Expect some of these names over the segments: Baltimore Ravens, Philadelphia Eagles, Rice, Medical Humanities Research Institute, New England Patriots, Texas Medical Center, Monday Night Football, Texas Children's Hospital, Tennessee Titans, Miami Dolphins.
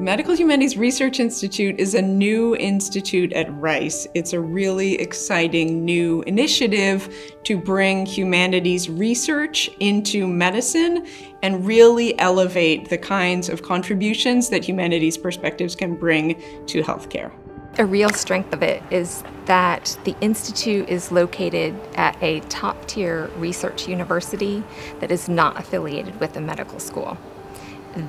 Medical Humanities Research Institute is a new institute at Rice. It's a really exciting new initiative to bring humanities research into medicine and really elevate the kinds of contributions that humanities perspectives can bring to healthcare. A real strength of it is that the institute is located at a top-tier research university that is not affiliated with a medical school.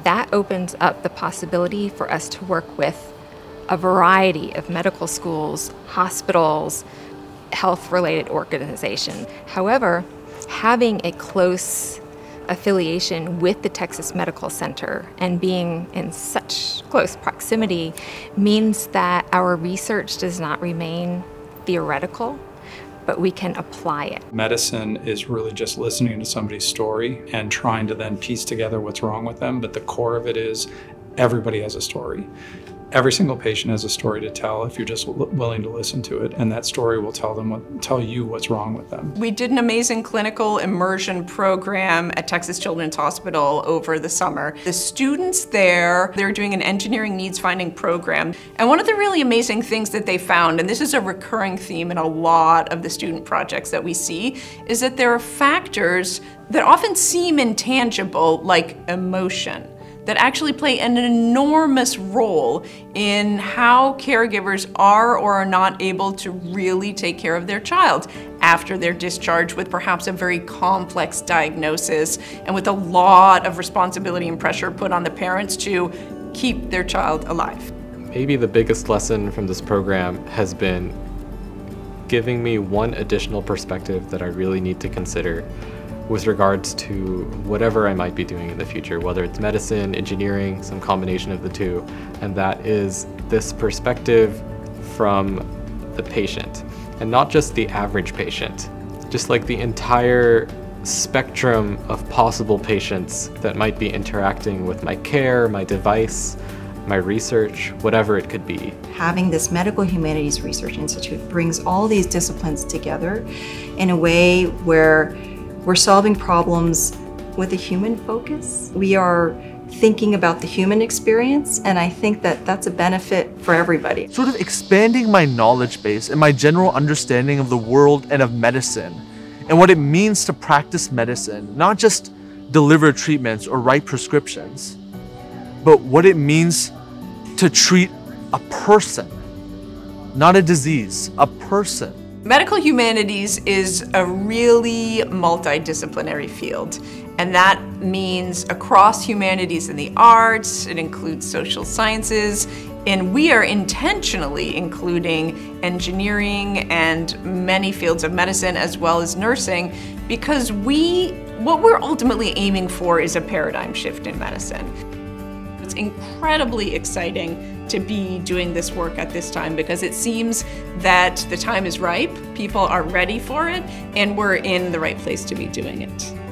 That opens up the possibility for us to work with a variety of medical schools, hospitals, health-related organizations. However, having a close affiliation with the Texas Medical Center and being in such close proximity means that our research does not remain theoretical, but we can apply it. Medicine is really just listening to somebody's story and trying to then piece together what's wrong with them, but the core of it is everybody has a story. Every single patient has a story to tell if you're just willing to listen to it, and that story will tell you what's wrong with them. We did an amazing clinical immersion program at Texas Children's Hospital over the summer. The students there, they're doing an engineering needs finding program, and one of the really amazing things that they found, and this is a recurring theme in a lot of the student projects that we see, is that there are factors that often seem intangible, like emotion, that actually play an enormous role in how caregivers are or are not able to really take care of their child after they're discharged with perhaps a very complex diagnosis and with a lot of responsibility and pressure put on the parents to keep their child alive. Maybe the biggest lesson from this program has been giving me one additional perspective that I really need to consider with regards to whatever I might be doing in the future, whether it's medicine, engineering, some combination of the two, and that is this perspective from the patient, and not just the average patient, just like the entire spectrum of possible patients that might be interacting with my care, my device, my research, whatever it could be. Having this Medical Humanities Research Institute brings all these disciplines together in a way where we're solving problems with a human focus. We are thinking about the human experience, and I think that that's a benefit for everybody. Sort of expanding my knowledge base and my general understanding of the world and of medicine, and what it means to practice medicine, not just deliver treatments or write prescriptions, but what it means to treat a person, not a disease, a person. Medical humanities is a really multidisciplinary field, and that means across humanities and the arts, it includes social sciences, and we are intentionally including engineering and many fields of medicine as well as nursing, because what we're ultimately aiming for is a paradigm shift in medicine. It's incredibly exciting to be doing this work at this time because it seems that the time is ripe, people are ready for it, and we're in the right place to be doing it.